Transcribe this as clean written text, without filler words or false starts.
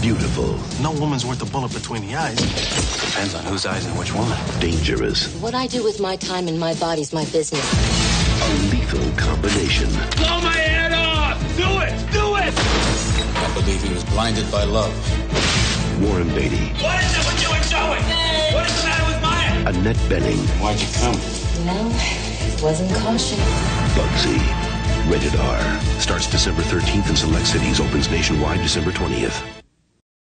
beautiful. No woman's worth a bullet between the eyes. Depends on whose eyes and which woman. Dangerous. What I do with my time and my body's my business. A lethal combination. Blow my head off! Do it! Do it! I believe he was blinded by love. Warren Beatty. What is it with you and Joey? Hey. What is the matter with mine? Annette Bening. Why'd you come? No, it wasn't caution. Bugsy. Rated R. Starts December 13th in select cities. Opens nationwide December 20th.